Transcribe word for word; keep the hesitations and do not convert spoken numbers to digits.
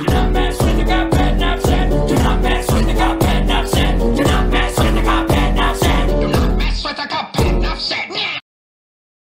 Number